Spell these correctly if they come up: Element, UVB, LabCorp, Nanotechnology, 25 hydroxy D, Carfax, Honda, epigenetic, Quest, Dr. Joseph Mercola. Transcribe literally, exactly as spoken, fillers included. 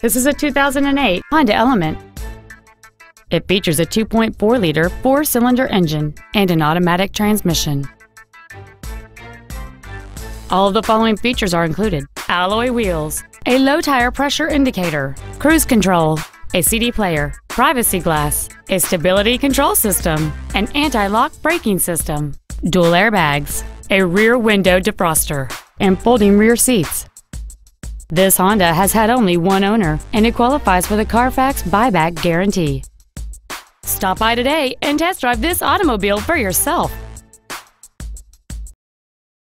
This is a two thousand eight Honda Element. It features a two point four liter four-cylinder engine and an automatic transmission. All of the following features are included: alloy wheels, a low tire pressure indicator, cruise control, a C D player, privacy glass, a stability control system, an anti-lock braking system, dual airbags, a rear window defroster, and folding rear seats. This Honda has had only one owner, and it qualifies for the Carfax buyback guarantee. Stop by today and test drive this automobile for yourself.